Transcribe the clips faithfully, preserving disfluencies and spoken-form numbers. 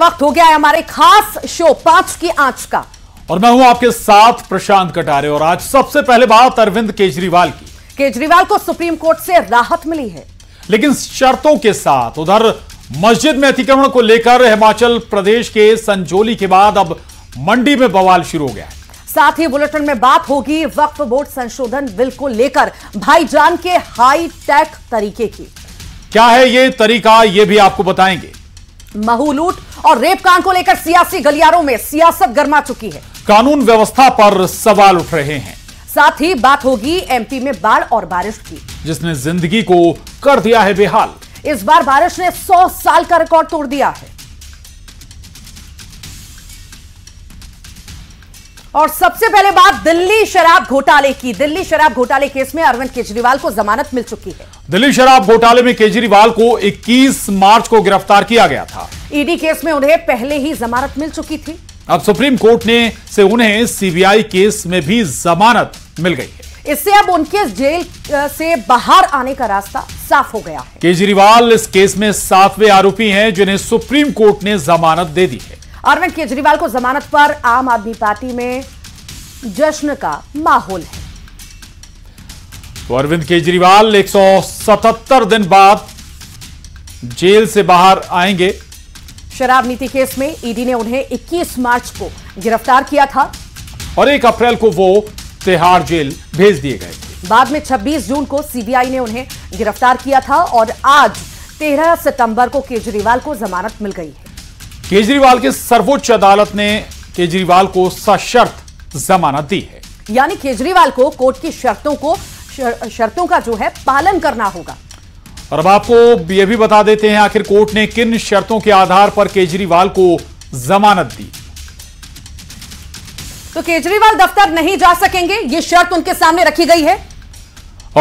वक्त हो गया है हमारे खास शो पांच की आंच का और मैं हूं आपके साथ प्रशांत कटारे। और आज सबसे पहले बात अरविंद केजरीवाल की। केजरीवाल को सुप्रीम कोर्ट से राहत मिली है लेकिन शर्तों के साथ। उधर मस्जिद में अतिक्रमण को लेकर हिमाचल प्रदेश के संजौली के बाद अब मंडी में बवाल शुरू हो गया है। साथ ही बुलेटिन में बात होगी वक्फ बोर्ड संशोधन बिल को लेकर भाईजान के हाई टेक तरीके की। क्या है ये तरीका, ये भी आपको बताएंगे। महू लूट और रेप कांड को लेकर सियासी गलियारों में सियासत गर्मा चुकी है। कानून व्यवस्था पर सवाल उठ रहे हैं। साथ ही बात होगी एमपी में बाढ़ और बारिश की, जिसने जिंदगी को कर दिया है बेहाल। इस बार बारिश ने सौ साल का रिकॉर्ड तोड़ दिया है। और सबसे पहले बात दिल्ली शराब घोटाले की। दिल्ली शराब घोटाले केस में अरविंद केजरीवाल को जमानत मिल चुकी है। दिल्ली शराब घोटाले में केजरीवाल को इक्कीस मार्च को गिरफ्तार किया गया था। ईडी केस में उन्हें पहले ही जमानत मिल चुकी थी। अब सुप्रीम कोर्ट ने से उन्हें सीबीआई केस में भी जमानत मिल गई है। इससे अब उनके जेल से बाहर आने का रास्ता साफ हो गया है। केजरीवाल इस केस में सातवें आरोपी है जिन्हें सुप्रीम कोर्ट ने जमानत दे दी है। अरविंद केजरीवाल को जमानत पर आम आदमी पार्टी में जश्न का माहौल है। तो अरविंद केजरीवाल एक सौ सतहत्तर दिन बाद जेल से बाहर आएंगे। शराब नीति केस में ईडी ने उन्हें इक्कीस मार्च को गिरफ्तार किया था और एक अप्रैल को वो तिहाड़ जेल भेज दिए गए थे। बाद में छब्बीस जून को सीबीआई ने उन्हें गिरफ्तार किया था और आज तेरह सितंबर को केजरीवाल को जमानत मिल गई है। केजरीवाल के सर्वोच्च अदालत ने केजरीवाल को सशर्त जमानत दी है। यानी केजरीवाल को कोर्ट की शर्तों को शर, शर्तों का जो है पालन करना होगा। और अब आपको यह भी बता देते हैं आखिर कोर्ट ने किन शर्तों के आधार पर केजरीवाल को जमानत दी। तो केजरीवाल दफ्तर नहीं जा सकेंगे, ये शर्त उनके सामने रखी गई है।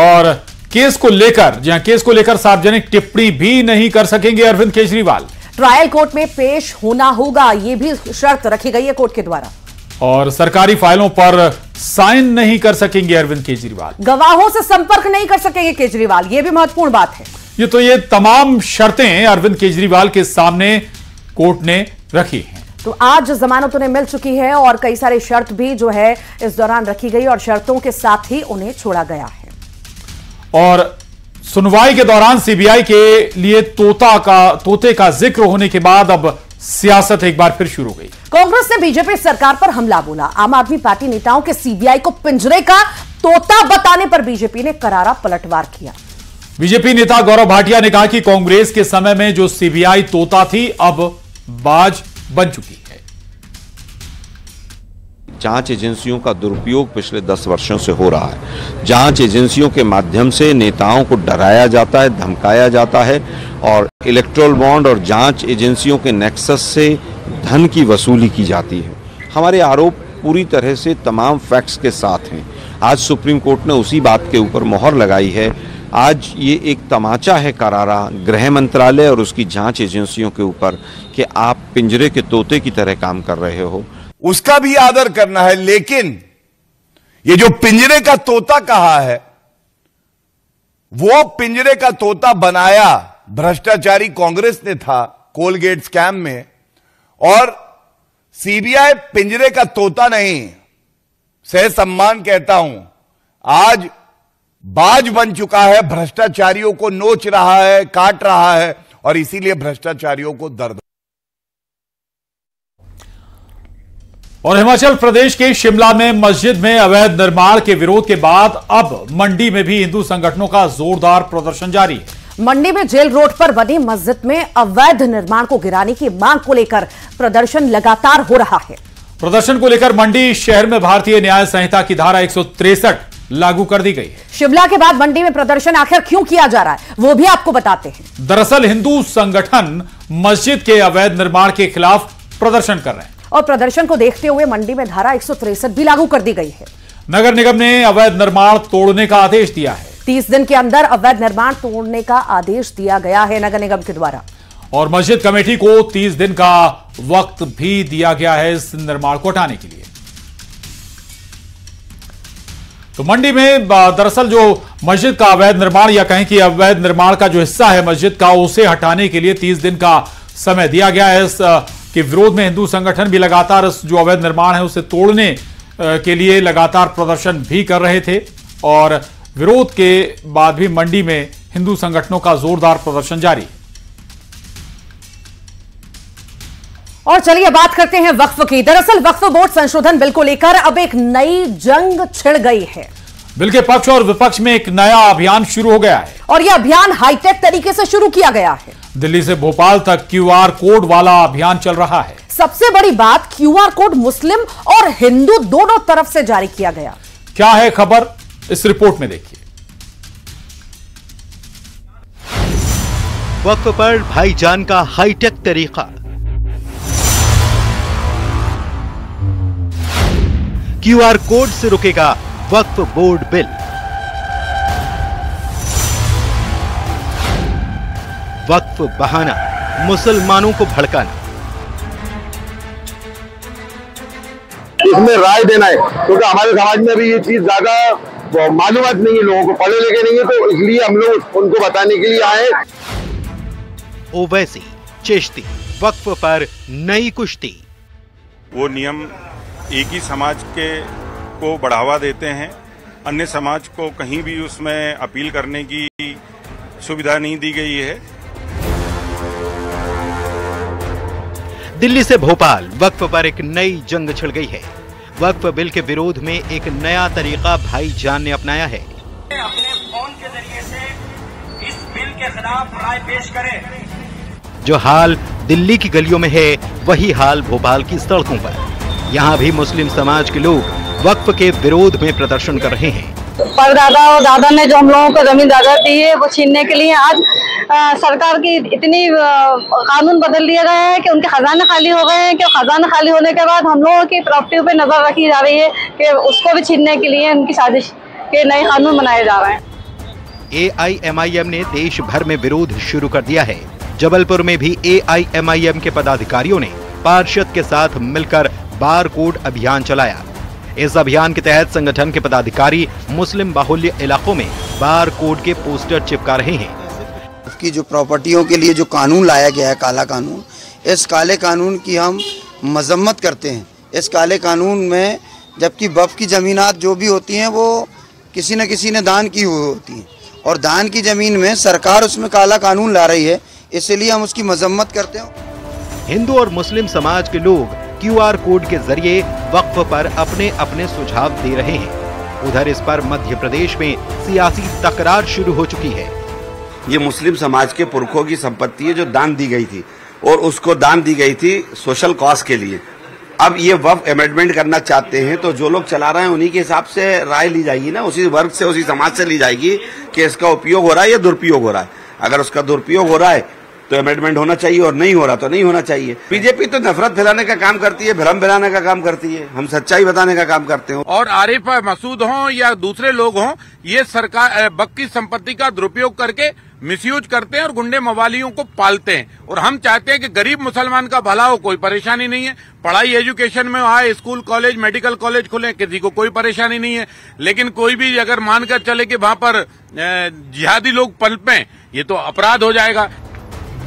और केस को लेकर जहां केस को लेकर सार्वजनिक टिप्पणी भी नहीं कर सकेंगे अरविंद केजरीवाल। ट्रायल कोर्ट में पेश होना होगा, ये भी शर्त रखी गई है कोर्ट के द्वारा। और सरकारी फाइलों पर साइन नहीं कर सकेंगे अरविंद केजरीवाल। गवाहों से संपर्क नहीं कर सकेंगे केजरीवाल, ये भी महत्वपूर्ण बात है। ये तो ये तमाम शर्तें अरविंद केजरीवाल के सामने कोर्ट ने रखी हैं। तो आज जमानत उन्हें मिल चुकी है और कई सारी शर्त भी जो है इस दौरान रखी गई और शर्तों के साथ ही उन्हें छोड़ा गया है। और सुनवाई के दौरान सीबीआई के लिए तोता का तोते का जिक्र होने के बाद अब सियासत एक बार फिर शुरू हो गई। कांग्रेस ने बीजेपी सरकार पर हमला बोला। आम आदमी पार्टी नेताओं के सीबीआई को पिंजरे का तोता बताने पर बीजेपी ने करारा पलटवार किया। बीजेपी नेता गौरव भाटिया ने कहा कि कांग्रेस के समय में जो सीबीआई तोता थी अब बाज बन चुकी है। जांच एजेंसियों का दुरुपयोग पिछले दस वर्षों से हो रहा है। जांच एजेंसियों के माध्यम से नेताओं को डराया जाता है, धमकाया जाता है और इलेक्ट्रोल बॉन्ड और जांच एजेंसियों के नेक्सस से धन की वसूली की जाती है। हमारे आरोप पूरी तरह से तमाम फैक्ट्स के साथ हैं। आज सुप्रीम कोर्ट ने उसी बात के ऊपर मोहर लगाई है। आज ये एक तमाचा है करारा गृह मंत्रालय और उसकी जाँच एजेंसियों के ऊपर कि आप पिंजरे के तोते की तरह काम कर रहे हो। उसका भी आदर करना है लेकिन ये जो पिंजरे का तोता कहा है वो पिंजरे का तोता बनाया भ्रष्टाचारी कांग्रेस ने था कोलगेट स्कैम में। और सीबीआई पिंजरे का तोता नहीं, सहसम्मान कहता हूं, आज बाज बन चुका है। भ्रष्टाचारियों को नोच रहा है, काट रहा है और इसीलिए भ्रष्टाचारियों को दर्द। और हिमाचल प्रदेश के शिमला में मस्जिद में अवैध निर्माण के विरोध के बाद अब मंडी में भी हिंदू संगठनों का जोरदार प्रदर्शन जारी है। मंडी में जेल रोड पर बनी मस्जिद में अवैध निर्माण को गिराने की मांग को लेकर प्रदर्शन लगातार हो रहा है। प्रदर्शन को लेकर मंडी शहर में भारतीय न्याय संहिता की धारा एक सौ तिरसठ लागू कर दी गई है। शिमला के बाद मंडी में प्रदर्शन आखिर क्यों किया जा रहा है वो भी आपको बताते हैं। दरअसल हिंदू संगठन मस्जिद के अवैध निर्माण के खिलाफ प्रदर्शन कर रहे हैं और प्रदर्शन को देखते हुए मंडी में धारा एक सौ तिरसठ भी लागू कर दी गई है। नगर निगम ने अवैध निर्माण तोड़ने का आदेश दिया है। तीस दिन के अंदर अवैध निर्माण तोड़ने का आदेश दिया गया है नगर निगम के द्वारा। और मस्जिद कमेटी को तीस दिन का वक्त भी दिया गया है इस निर्माण को हटाने के लिए। तो मंडी में दरअसल जो मस्जिद का अवैध निर्माण या कहें कि अवैध निर्माण का जो हिस्सा है मस्जिद का उसे हटाने के लिए तीस दिन का समय दिया गया है। इस के विरोध में हिंदू संगठन भी लगातार जो अवैध निर्माण है उसे तोड़ने के लिए लगातार प्रदर्शन भी कर रहे थे और विरोध के बाद भी मंडी में हिंदू संगठनों का जोरदार प्रदर्शन जारी। और चलिए बात करते हैं वक्फ की। दरअसल वक्फ बोर्ड संशोधन बिल को लेकर अब एक नई जंग छिड़ गई है। बिल के पक्ष और विपक्ष में एक नया अभियान शुरू हो गया है और यह अभियान हाईटेक तरीके से शुरू किया गया है। दिल्ली से भोपाल तक क्यूआर कोड वाला अभियान चल रहा है। सबसे बड़ी बात, क्यूआर कोड मुस्लिम और हिंदू दोनों तरफ से जारी किया गया। क्या है खबर, इस रिपोर्ट में देखिए। वक्फ पर भाईजान का हाईटेक तरीका। क्यूआर कोड से रुकेगा वक्फ बोर्ड बिल। वक्फ बहाना, मुसलमानों को भड़काना। इसमें राय देना है क्योंकि हमारे समाज में भी ये चीज ज्यादा मालूमात नहीं है, लोगों को पढ़े लिखे नहीं है, तो इसलिए हम लोग उनको बताने के लिए आए। ओवैसी चिश्ती, वक्फ पर नई कुश्ती। वो नियम एक ही समाज के को बढ़ावा देते हैं, अन्य समाज को कहीं भी उसमें अपील करने की सुविधा नहीं दी गई है। दिल्ली से भोपाल वक्फ पर एक नई जंग छिड़ गई है। वक्फ बिल के विरोध में एक नया तरीका भाईजान ने अपनाया है। अपने फोन के जरिए से इस बिल के खिलाफ राय पेश करें। जो हाल दिल्ली की गलियों में है वही हाल भोपाल की सड़कों पर। यहाँ भी मुस्लिम समाज के लोग वक्फ के विरोध में प्रदर्शन कर रहे हैं। परदादा और दादा ने जो हम लोगों को जमीन दादा दी है वो छीनने के लिए आज आ, सरकार की इतनी कानून बदल दिया गया है कि उनके खजाना खाली हो गए हैं। कि खजाना खाली होने के बाद हम लोगों की प्रॉपर्टी पे नजर रखी जा रही है कि उसको भी छीनने के लिए उनकी साजिश के नए कानून बनाए जा रहे हैं। ए आई एम आई एम ने देश भर में विरोध शुरू कर दिया है। जबलपुर में भी ए आई एम आई एम के पदाधिकारियों ने पार्षद के साथ मिलकर बार कोड अभियान चलाया। इस अभियान के तहत संगठन के पदाधिकारी मुस्लिम बाहुल्य इलाकों में बार कोड के पोस्टर चिपका रहे हैं। इसकी जो प्रॉपर्टियों के लिए जो कानून लाया गया है, काला कानून, इस काले कानून की हम मजम्मत करते हैं। इस काले कानून में जबकि वक्फ की जमीनात जो भी होती हैं वो किसी न किसी ने दान की हुई होती हैं और दान की जमीन में सरकार उसमें काला कानून ला रही है, इसलिए हम उसकी मजम्मत करते हैं। हिंदू और मुस्लिम समाज के लोग क्यूआर कोड के जरिए वक्फ पर अपने अपने सुझाव दे रहे हैं। उधर इस पर मध्य प्रदेश में सियासी तकरार शुरू हो चुकी है। ये मुस्लिम समाज के पुरखों की संपत्ति है जो दान दी गई थी और उसको दान दी गई थी सोशल कॉज के लिए। अब ये वक्फ अमेंडमेंट करना चाहते हैं तो जो लोग चला रहे हैं उन्हीं के हिसाब से राय ली जाएगी ना, उसी वर्ग से उसी समाज से ली जाएगी कि इसका उपयोग हो रहा है या दुरुपयोग हो रहा है। अगर उसका दुरुपयोग हो रहा है तो अमेंडमेंट होना चाहिए और नहीं हो रहा तो नहीं होना चाहिए। बीजेपी तो नफरत फैलाने का काम करती है, भ्रम फैलाने का काम करती है, हम सच्चाई बताने का काम करते हैं। और आरिफ मसूद हों या दूसरे लोग हों, ये सरकार वक्फ की संपत्ति का दुरुपयोग करके मिसयूज करते हैं और गुंडे मवालियों को पालते हैं। और हम चाहते हैं कि गरीब मुसलमान का भला हो, कोई परेशानी नहीं है। पढ़ाई एजुकेशन में आए, स्कूल कॉलेज मेडिकल कॉलेज खुले, किसी को कोई परेशानी नहीं है। लेकिन कोई भी अगर मानकर चले कि वहाँ पर जिहादी लोग पलपें, ये तो अपराध हो जाएगा।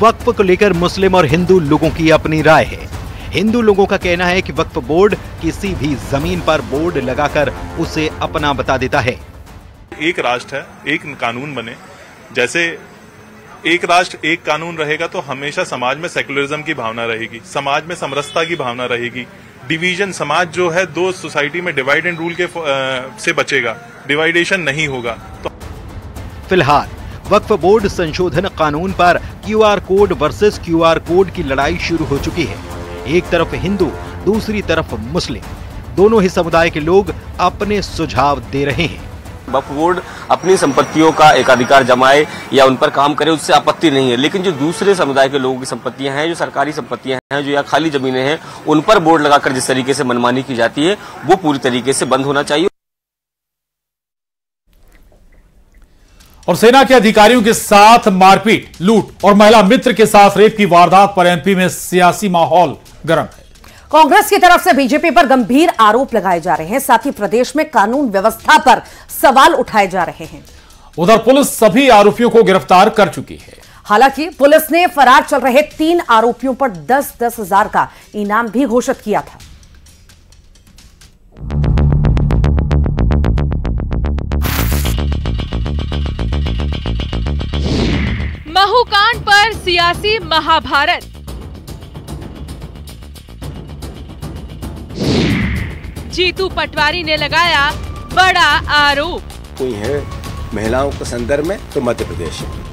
वक्फ को लेकर मुस्लिम और हिंदू लोगों की अपनी राय है। हिंदू लोगों का कहना है कि वक्फ बोर्ड किसी भी जमीन पर बोर्ड लगाकर उसे अपना बता देता है। एक राष्ट्र है, एक कानून बने। जैसे एक राष्ट्र एक कानून रहेगा तो हमेशा समाज में सेकुलरिज्म की भावना रहेगी, समाज में समरसता की भावना रहेगी। डिवीजन समाज जो है दो सोसाइटी में डिवाइड एंड रूल के आ, से बचेगा, डिवाइडेशन नहीं होगा। तो फिलहाल वक्फ बोर्ड संशोधन कानून पर QR code versus QR code की लड़ाई शुरू हो चुकी है। एक तरफ हिंदू, दूसरी तरफ मुस्लिम, दोनों ही समुदाय के लोग अपने सुझाव दे रहे हैं। वक्फ बोर्ड अपनी संपत्तियों का एकाधिकार जमाए या उन पर काम करे, उससे आपत्ति नहीं है। लेकिन जो दूसरे समुदाय के लोगों की संपत्तियां हैं, जो सरकारी संपत्तियां हैं, जो या खाली जमीनें हैं, उन पर बोर्ड लगाकर जिस तरीके से मनमानी की जाती है वो पूरी तरीके से बंद होना चाहिए। और सेना के अधिकारियों के साथ मारपीट, लूट और महिला मित्र के साथ रेप की वारदात पर एमपी में सियासी माहौल गर्म है। कांग्रेस की तरफ से बीजेपी पर गंभीर आरोप लगाए जा रहे हैं, साथ ही प्रदेश में कानून व्यवस्था पर सवाल उठाए जा रहे हैं। उधर पुलिस सभी आरोपियों को गिरफ्तार कर चुकी है। हालांकि पुलिस ने फरार चल रहे तीन आरोपियों पर दस दस हजार का इनाम भी घोषित किया था। महू कांड पर सियासी महाभारत। जीतू पटवारी ने लगाया बड़ा आरोप। कोई है महिलाओं के संदर्भ में तो मध्य प्रदेश है।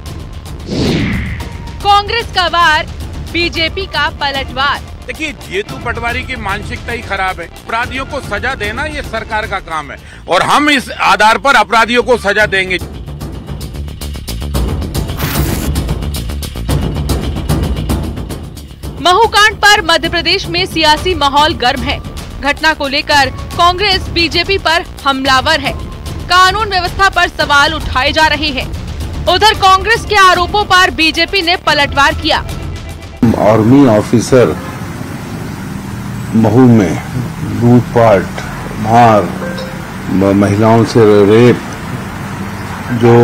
कांग्रेस का वार, बीजेपी का पलटवार। देखिए, जीतू पटवारी की मानसिकता ही खराब है। अपराधियों को सजा देना ये सरकार का काम है और हम इस आधार पर अपराधियों को सजा देंगे। महू कांड पर मध्य प्रदेश में सियासी माहौल गर्म है। घटना को लेकर कांग्रेस बीजेपी पर हमलावर है। कानून व्यवस्था पर सवाल उठाए जा रहे हैं। उधर कांग्रेस के आरोपों पर बीजेपी ने पलटवार किया। आर्मी ऑफिसर महू में लूटपाट, मार, महिलाओं से रेप, जो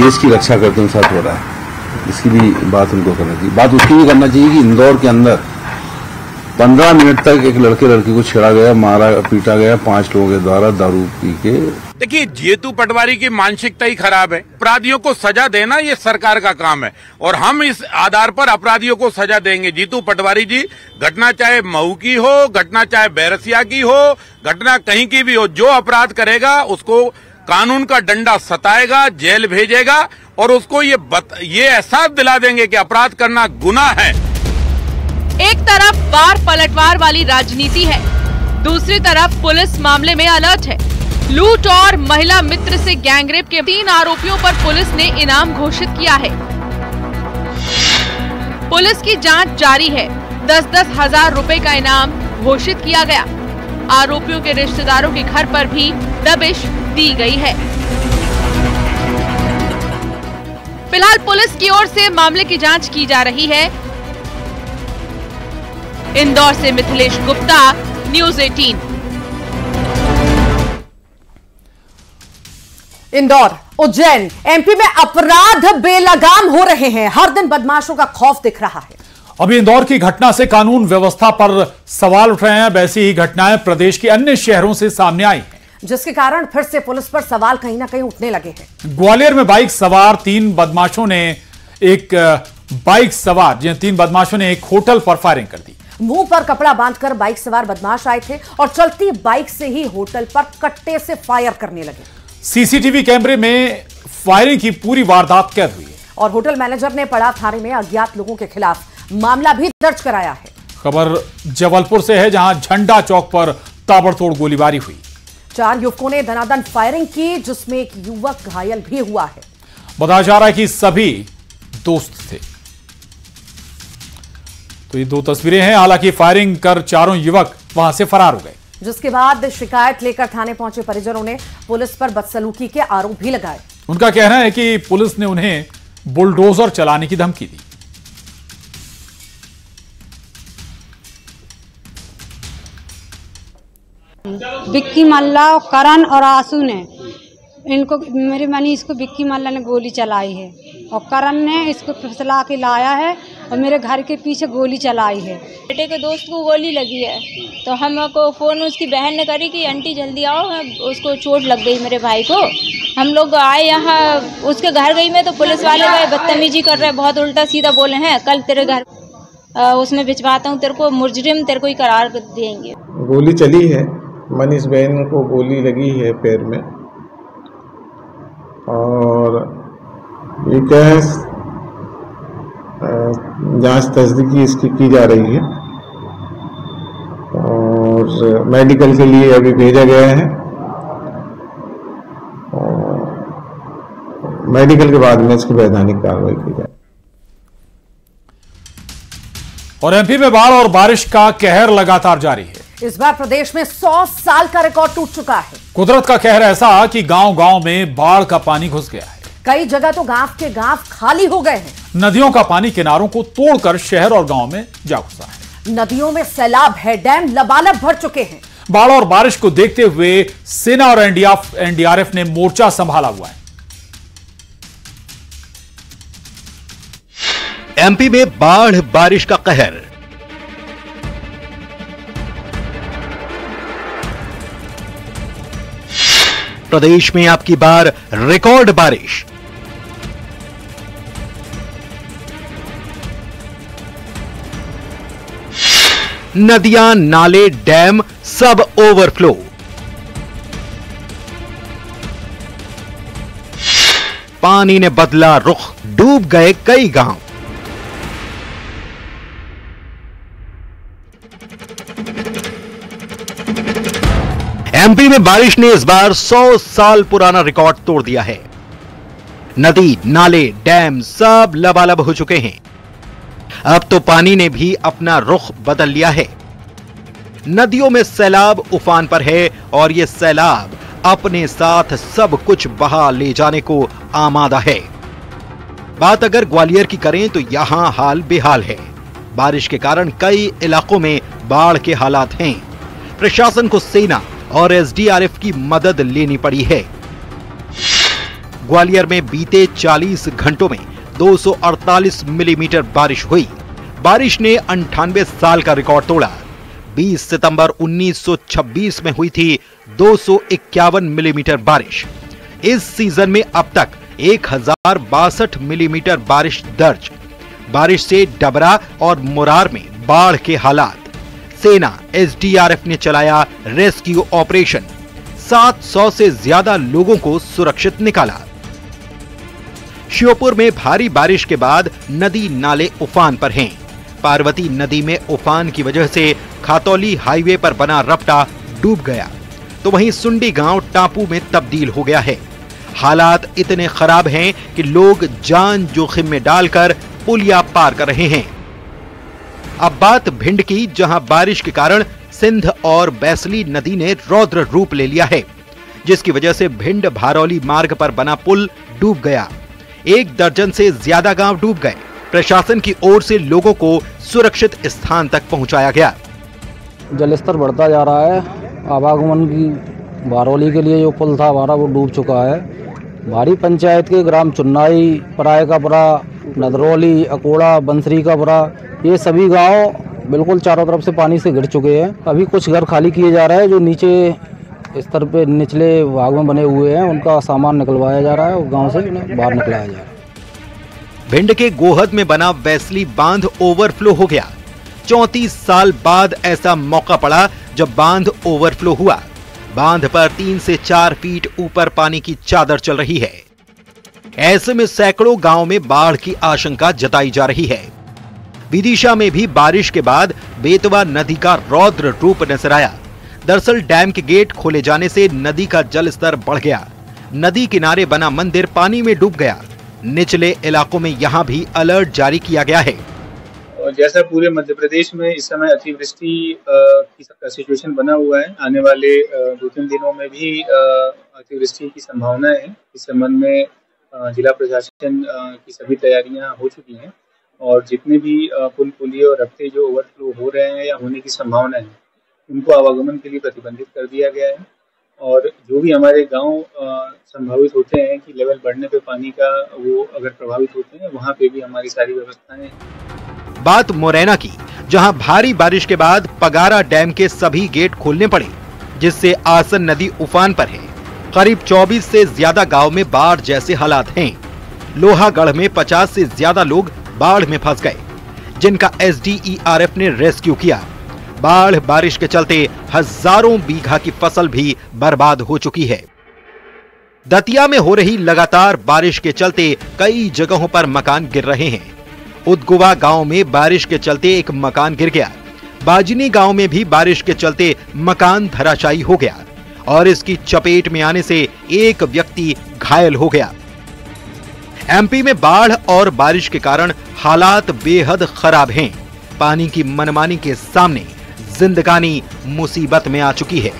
देश की रक्षा करते हैं साथ हो रहा है, इसकी भी बात उनको करना चाहिए। बात उसकी भी करना चाहिए कि इंदौर के अंदर पंद्रह मिनट तक एक लड़के लड़की को छेड़ा गया, मारा पीटा गया पांच लोगों के द्वारा दारू पी के। देखिए, जीतू पटवारी की मानसिकता ही खराब है। अपराधियों को सजा देना ये सरकार का काम है और हम इस आधार पर अपराधियों को सजा देंगे। जीतू पटवारी जी, घटना चाहे महू की हो, घटना चाहे बैरसिया की हो, घटना कहीं की भी हो, जो अपराध करेगा उसको कानून का डंडा सताएगा, जेल भेजेगा और उसको ये बत, ये एहसास दिला देंगे कि अपराध करना गुनाह है। एक तरफ वार पलटवार वाली राजनीति है, दूसरी तरफ पुलिस मामले में अलर्ट है। लूट और महिला मित्र से गैंगरेप के तीन आरोपियों पर पुलिस ने इनाम घोषित किया है। पुलिस की जांच जारी है। दस दस हजार रूपए का इनाम घोषित किया गया। आरोपियों के रिश्तेदारों के घर पर भी दबिश दी गई है। फिलहाल पुलिस की ओर से मामले की जांच की जा रही है। इंदौर से मिथिलेश गुप्ता, न्यूज़ अठारह। इंदौर, उज्जैन, एमपी में अपराध बेलगाम हो रहे हैं। हर दिन बदमाशों का खौफ दिख रहा है। अभी इंदौर की घटना से कानून व्यवस्था पर सवाल उठ रहे हैं। वैसी ही घटनाएं प्रदेश के अन्य शहरों से सामने आई हैं, जिसके कारण फिर से पुलिस पर सवाल कहीं ना कहीं उठने लगे हैं। ग्वालियर में बाइक सवार तीन बदमाशों ने एक बाइक सवार जिन तीन बदमाशों ने एक होटल पर फायरिंग कर दी। मुंह पर कपड़ा बांधकर बाइक सवार बदमाश आए थे और चलती बाइक से ही होटल पर कट्टे से फायर करने लगे। सीसीटीवी कैमरे में फायरिंग की पूरी वारदात कैद हुई है और होटल मैनेजर ने पड़ा थाने में अज्ञात लोगों के खिलाफ मामला भी दर्ज कराया है। खबर जबलपुर से है, जहां झंडा चौक पर ताबड़तोड़ गोलीबारी हुई। चार युवकों ने धनाधन फायरिंग की, जिसमें एक युवक घायल भी हुआ है। बताया जा रहा है कि सभी दोस्त थे। तो ये दो तस्वीरें हैं। हालांकि फायरिंग कर चारों युवक वहां से फरार हो गए, जिसके बाद शिकायत लेकर थाने पहुंचे परिजनों ने पुलिस पर बदसलूकी के आरोप भी लगाए। उनका कहना है कि पुलिस ने उन्हें बुलडोजर चलाने की धमकी दी। विक्की मल्ला, करण और आसू ने इनको, मेरे मनीष को विक्की मल्ला ने गोली चलाई है और करण ने इसको फिसला के लाया है और मेरे घर के पीछे गोली चलाई है। बेटे के दोस्त को गोली लगी है तो हमको फ़ोन उसकी बहन ने करी कि आंटी जल्दी आओ, उसको चोट लग गई मेरे भाई को। हम लोग आए यहाँ, उसके घर गई मैं तो पुलिस वाले भाई बदतमीजी कर रहे हैं, बहुत उल्टा सीधा बोले हैं, कल तेरे घर उसमें भिजवाता हूँ, तेरे को मुजरिम तेरे को ही करार देंगे। गोली चली है, मनीष बहन को गोली लगी है पैर में और ये कैस जांच तस्दीकी इसकी की जा रही है और मेडिकल के लिए अभी भेजा गया है और मेडिकल के बाद में इसकी वैधानिक कार्रवाई की जाए। और एमपी में बाढ़ और बारिश का कहर लगातार जारी है। इस बार प्रदेश में सौ साल का रिकॉर्ड टूट चुका है। कुदरत का कहर ऐसा कि गांव-गांव में बाढ़ का पानी घुस गया है। कई जगह तो गांव के गांव खाली हो गए हैं। नदियों का पानी किनारों को तोड़कर शहर और गांव में जा घुसा है। नदियों में सैलाब है, डैम लबालब भर चुके हैं। बाढ़ और बारिश को देखते हुए सेना और एनडीआरएफ ने मोर्चा संभाला हुआ है। एमपी में बाढ़ बारिश का कहर। प्रदेश में आपकी बार रिकॉर्ड बारिश। नदियां, नाले, डैम सब ओवरफ्लो। पानी ने बदला रुख, डूब गए कई गांव। एमपी में बारिश ने इस बार सौ साल पुराना रिकॉर्ड तोड़ दिया है। नदी, नाले, डैम सब लबालब हो चुके हैं। अब तो पानी ने भी अपना रुख बदल लिया है। नदियों में सैलाब उफान पर है और ये सैलाब अपने साथ सब कुछ बहा ले जाने को आमादा है। बात अगर ग्वालियर की करें तो यहाँ हाल बेहाल है। बारिश के कारण कई इलाकों में बाढ़ के हालात हैं। प्रशासन को सेना और एसडीआरएफ की मदद लेनी पड़ी है। ग्वालियर में बीते चालीस घंटों में दो सौ अड़तालीस मिलीमीटर बारिश हुई। बारिश ने अंठानवे साल का रिकॉर्ड तोड़ा। बीस सितंबर उन्नीस सौ छब्बीस में हुई थी दो सौ इक्यावन मिलीमीटर बारिश। इस सीजन में अब तक एक हजार बासठ मिलीमीटर बारिश दर्ज। बारिश से डबरा और मुरार में बाढ़ के हालात। सेना, एसडीआरएफ ने चलाया रेस्क्यू ऑपरेशन। सात सौ से ज्यादा लोगों को सुरक्षित निकाला। श्योपुर में भारी बारिश के बाद नदी नाले उफान पर हैं। पार्वती नदी में उफान की वजह से खातौली हाईवे पर बना रपटा डूब गया, तो वहीं सुंडी गांव टापू में तब्दील हो गया है। हालात इतने खराब हैं कि लोग जान जोखिम में डालकर पुलिया पार कर रहे हैं। अब बात भिंड की, जहां बारिश के कारण सिंध और बैसली नदी ने रौद्र रूप ले लिया है, जिसकी वजह से भिंड भारौली मार्ग पर बना पुल डूब गया। एक दर्जन से ज्यादा गांव डूब गए। प्रशासन की ओर से लोगों को सुरक्षित स्थान तक पहुंचाया गया। जलस्तर बढ़ता जा रहा है। आवागमन की भारौली के लिए जो पुल था हमारा वो डूब चुका है। भारी पंचायत के ग्राम चुन्नाई, पराय का परा, नदरौली, अकोड़ा, बंसरी का परा, ये सभी गांव बिल्कुल चारों तरफ से पानी से घिर चुके हैं। अभी कुछ घर खाली किए जा रहे हैं, जो नीचे स्तर पे निचले भाग में बने हुए हैं, उनका सामान निकलवाया जा रहा है और गांव से बाहर निकलाया जा रहा है। भिंड के गोहद में बना वैसली बांध ओवरफ्लो हो गया। चौंतीस साल बाद ऐसा मौका पड़ा जब बांध ओवरफ्लो हुआ। बांध पर तीन से चार फीट ऊपर पानी की चादर चल रही है। ऐसे में सैकड़ों गाँव में बाढ़ की आशंका जताई जा रही है। विदिशा में भी बारिश के बाद बेतवा नदी का रौद्र रूप नजर आया। दरअसल डैम के गेट खोले जाने से नदी का जलस्तर बढ़ गया। नदी किनारे बना मंदिर पानी में डूब गया। निचले इलाकों में यहां भी अलर्ट जारी किया गया है। जैसा पूरे मध्य प्रदेश में इस समय अतिवृष्टि का सिचुएशन बना हुआ है, आने वाले दो तीन दिनों में भी अतिवृष्टि की संभावना है। इस संबंध में जिला प्रशासन की सभी तैयारियाँ हो चुकी है और जितने भी पुल पुलिये और रपटे जो ओवरफ्लो हो रहे हैं या होने की संभावना है, उनको आवागमन के लिए प्रतिबंधित कर दिया गया है। और जो भी हमारे गांव संभावित होते हैं कि लेवल बढ़ने पे पानी का, वो अगर प्रभावित होते हैं, वहां पे भी हमारी सारी व्यवस्थाएं। बात मुरैना की, जहां भारी बारिश के बाद पगारा डैम के सभी गेट खोलने पड़े, जिससे आसन नदी उफान पर है। करीब चौबीस से ज्यादा गाँव में बाढ़ जैसे हालात है। लोहागढ़ में पचास से ज्यादा लोग बाढ़ में फंस गए, जिनका एसडीआरएफ ने रेस्क्यू किया। बाढ़ बारिश के चलते हजारों बीघा की फसल भी बर्बाद हो चुकी है। दतिया में हो रही लगातार बारिश के चलते कई जगहों पर मकान गिर रहे हैं। उदगुवा गांव में बारिश के चलते एक मकान गिर गया। बाजिनी गांव में भी बारिश के चलते मकान धराशायी हो गया और इसकी चपेट में आने से एक व्यक्ति घायल हो गया। एमपी में बाढ़ और बारिश के कारण हालात बेहद खराब हैं। पानी की मनमानी के सामने जिंदगानी मुसीबत में आ चुकी है।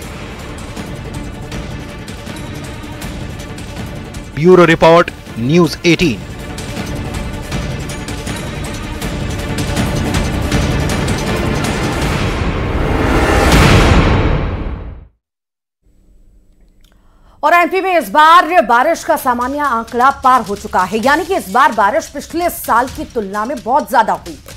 ब्यूरो रिपोर्ट, न्यूज़ अठारह। और एमपी में इस बार बारिश का सामान्य आंकड़ा पार हो चुका है, यानी कि इस बार बारिश पिछले साल की तुलना में बहुत ज्यादा हुई है।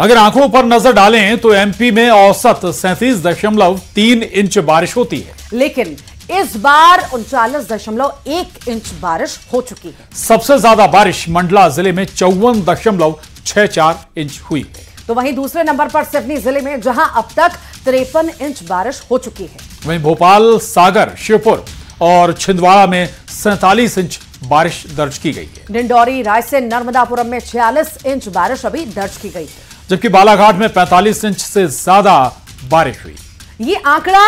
अगर आंकड़ों पर नजर डालें तो एमपी में औसत सैंतीस दशमलव तीन इंच बारिश होती है, लेकिन इस बार उनचालीस दशमलव एक इंच बारिश हो चुकी है। सबसे ज्यादा बारिश मंडला जिले में चौवन दशमलव छह चार इंच हुई है, तो वहीं दूसरे नंबर पर सिवनी जिले में जहां अब तक तिरपन इंच बारिश हो चुकी है। वहीं भोपाल, सागर, श्योपुर और छिंदवाड़ा में सैंतालीस इंच बारिश दर्ज की गई है। डिंडौरी, रायसेन, नर्मदापुरम में छियालीस इंच बारिश अभी दर्ज की गई है, जबकि बालाघाट में पैंतालीस इंच से ज्यादा बारिश हुई। ये आंकड़ा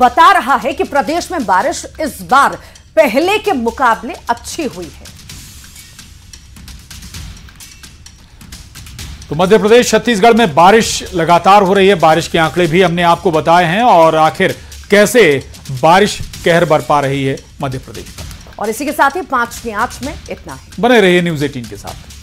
बता रहा है कि प्रदेश में बारिश इस बार पहले के मुकाबले अच्छी हुई है। तो मध्य प्रदेश, छत्तीसगढ़ में बारिश लगातार हो रही है। बारिश के आंकड़े भी हमने आपको बताए हैं और आखिर कैसे बारिश कहर बरपा रही है मध्य प्रदेश पर। और इसी के साथ ही पांच की आंच में इतना है। बने रहिए न्यूज़ अठारह के साथ।